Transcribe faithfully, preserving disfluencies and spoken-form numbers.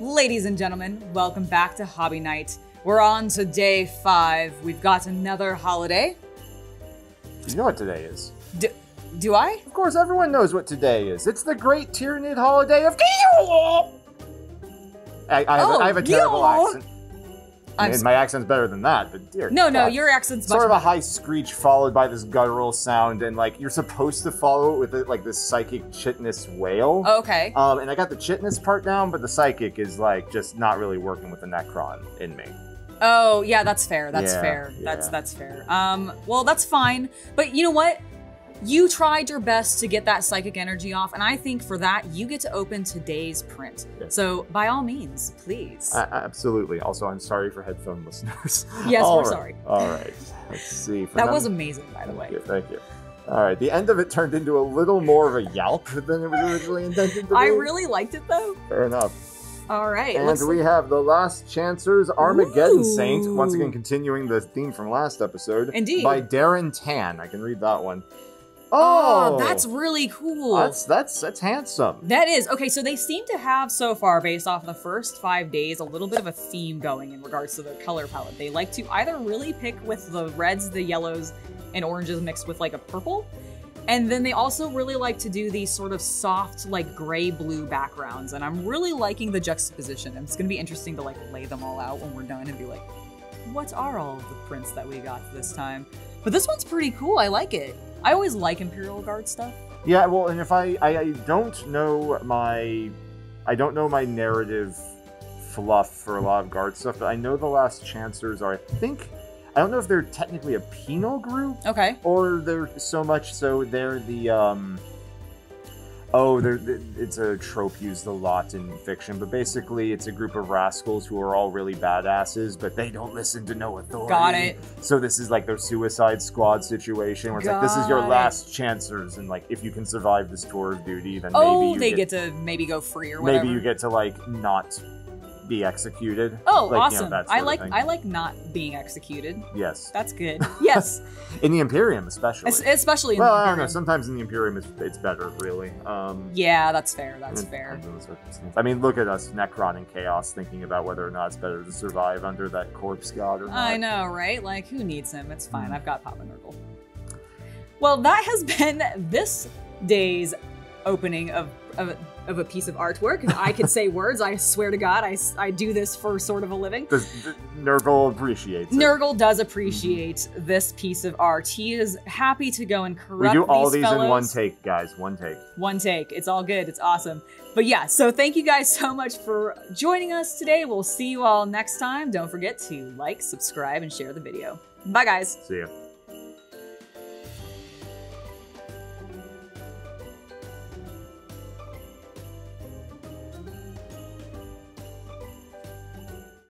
Ladies and gentlemen, welcome back to Hobby Night. We're on to day five. We've got another holiday. You know what today is. Do, do I? Of course, everyone knows what today is. It's the Great Tyranid Holiday of I, I, have, oh, a, I have a terrible accent. I mean, my accent's better than that, but dear No, God. no, your accent's much Sort of better. a high screech followed by this guttural sound, and like, you're supposed to follow it with it, like this psychic chitinous wail. Oh, okay. Um, and I got the chitinous part down, but the psychic is like, just not really working with the Necron in me. Oh, yeah, that's fair, that's yeah, fair, yeah. that's that's fair. Um, well, that's fine, but you know what? You tried your best to get that psychic energy off, and I think for that, you get to open today's print. Yes. So, by all means, please. Uh, absolutely. Also, I'm sorry for headphone listeners. Yes, all we're right. sorry. All right. Let's see. For that them, was amazing, by the way. Thank you. Thank you. All right. The end of it turned into a little more of a yelp than it was originally intended to be. I really liked it, though. Fair enough. All right. And let's... we have The Last Chancers Armageddon Ooh. Saint, once again continuing the theme from last episode. Indeed. By Darren Tan. I can read that one. Oh, oh, that's really cool. That's that's that's handsome. That is. Okay, so they seem to have so far, based off the first five days, a little bit of a theme going in regards to their color palette. They like to either really pick with the reds, the yellows, and oranges mixed with like a purple. And then they also really like to do these sort of soft, like gray-blue backgrounds. And I'm really liking the juxtaposition. And it's gonna be interesting to like lay them all out when we're done and be like, what are all of the prints that we got this time? But this one's pretty cool, I like it. I always like Imperial Guard stuff. Yeah, well, and if I, I, I don't know my, I don't know my narrative fluff for a lot of Guard stuff, but I know the Last Chancers are, I think, I don't know if they're technically a penal group. Okay. Or they're so much so they're the, um, oh, they're, it's a trope used a lot in fiction, but basically it's a group of rascals who are all really badasses, but they don't listen to no authority. Got it. So this is like their Suicide Squad situation, where it's Got like, this is your last chancers, and like, if you can survive this tour of duty, then oh, maybe you they get, get to maybe go free or whatever. Maybe you get to like, not be executed. Oh, like, awesome. You know, I like I like not being executed. Yes. That's good. Yes. In the Imperium, especially. Es especially in well, the Imperium. Well, I don't know. Sometimes in the Imperium, it's, it's better, really. Um, yeah, that's fair. That's fair. I mean, look at us, Necron and Chaos, thinking about whether or not it's better to survive under that corpse god or not. I know, right? Like, who needs him? It's fine. Mm. I've got Papa Nurgle. Well, that has been this day's opening of... of of a piece of artwork. If I could say words, I swear to God, I, I do this for sort of a living. The, the, Nurgle appreciates it. Nurgle does appreciate mm-hmm. this piece of art. He is happy to go and corrupt these We do all these, these in one take, guys. One take. One take. It's all good. It's awesome. But yeah, so thank you guys so much for joining us today. We'll see you all next time. Don't forget to like, subscribe, and share the video. Bye, guys. See ya.